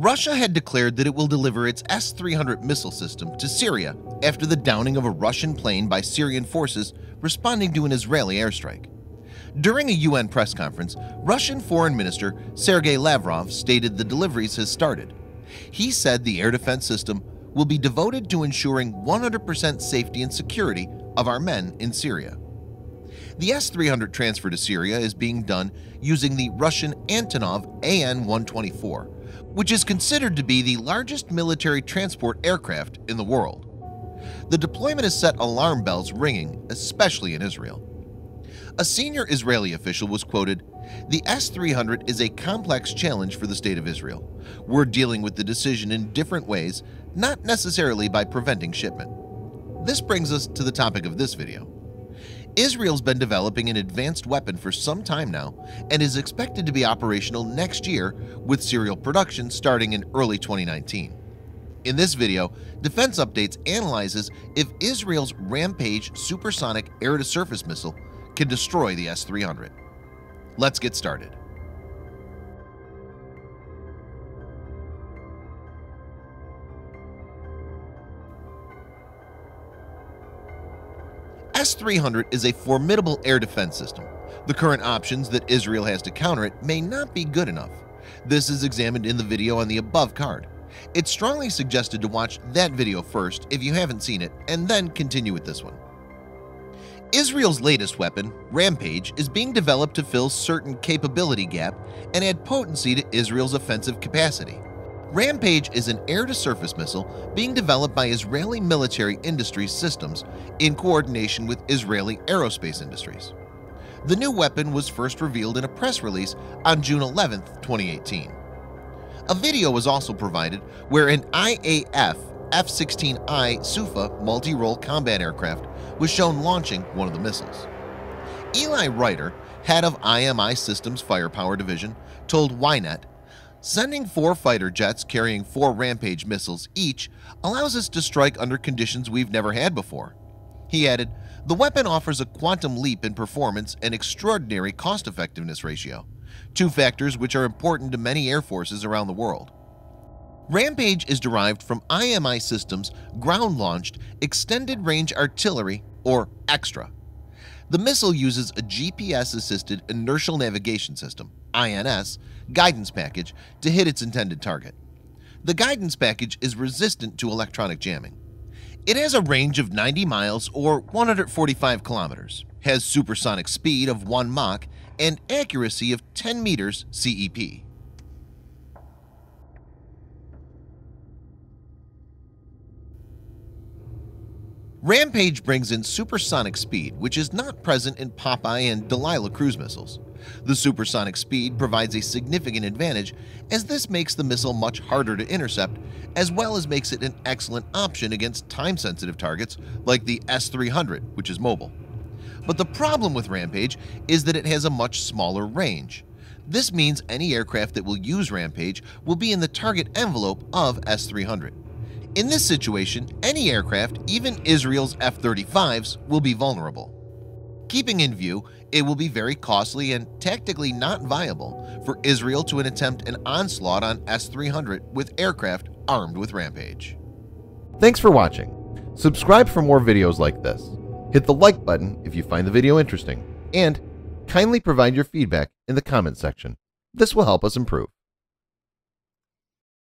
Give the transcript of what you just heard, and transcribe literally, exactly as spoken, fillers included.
Russia had declared that it will deliver its S three hundred missile system to Syria after the downing of a Russian plane by Syrian forces responding to an Israeli airstrike. During a U N press conference, Russian Foreign Minister Sergei Lavrov stated the deliveries has started. He said the air defense system will be devoted to ensuring one hundred percent safety and security of our men in Syria. The S three hundred transfer to Syria is being done using the Russian Antonov A N one twenty-four, which is considered to be the largest military transport aircraft in the world. The deployment has set alarm bells ringing, especially in Israel. A senior Israeli official was quoted, "The S three hundred is a complex challenge for the state of Israel. We're dealing with the decision in different ways, not necessarily by preventing shipment." This brings us to the topic of this video. Israel's been developing an advanced weapon for some time now and is expected to be operational next year with serial production starting in early twenty nineteen. In this video, Defense Updates analyzes if Israel's Rampage supersonic air-to-surface missile can destroy the S three hundred. Let's get started. S three hundred is a formidable air defense system. The current options that Israel has to counter it may not be good enough. This is examined in the video on the above card. It's strongly suggested to watch that video first if you haven't seen it, and then continue with this one. Israel's latest weapon, Rampage, is being developed to fill certain capability gap and add potency to Israel's offensive capacity. Rampage is an air-to-surface missile being developed by Israeli military industries systems in coordination with Israeli aerospace industries. The new weapon was first revealed in a press release on June eleventh, twenty eighteen. A video was also provided where an I A F F sixteen I Sufa multi-role combat aircraft was shown launching one of the missiles. Eli Reiter, head of I M I Systems Firepower Division, told Ynet, "Sending four fighter jets carrying four Rampage missiles each allows us to strike under conditions we've never had before." He added, "The weapon offers a quantum leap in performance and extraordinary cost-effectiveness ratio, two factors which are important to many air forces around the world." Rampage is derived from I M I Systems' ground-launched extended-range artillery, or Extra. The missile uses a G P S-assisted inertial navigation system (I N S) guidance package to hit its intended target. The guidance package is resistant to electronic jamming. It has a range of ninety miles or one hundred forty-five kilometers, has supersonic speed of one Mach and accuracy of ten meters C E P. Rampage brings in supersonic speed, which is not present in Popeye and Delilah cruise missiles. The supersonic speed provides a significant advantage, as this makes the missile much harder to intercept, as well as makes it an excellent option against time-sensitive targets like the S three hundred, which is mobile. But the problem with Rampage is that it has a much smaller range. This means any aircraft that will use Rampage will be in the target envelope of S three hundred. In this situation, any aircraft, even Israel's F thirty-fives, will be vulnerable. Keeping in view, it will be very costly and tactically not viable for Israel to attempt an onslaught on S three hundred with aircraft armed with Rampage. Thanks for watching. Subscribe for more videos like this. Hit the like button if you find the video interesting, and kindly provide your feedback in the comment section. This will help us improve.